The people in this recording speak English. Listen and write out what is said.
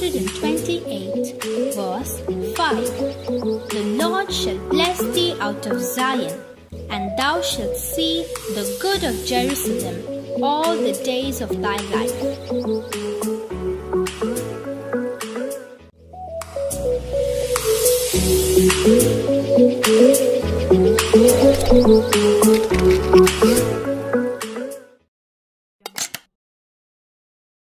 128:5. The Lord shall bless thee out of Zion, and thou shalt see the good of Jerusalem all the days of thy life.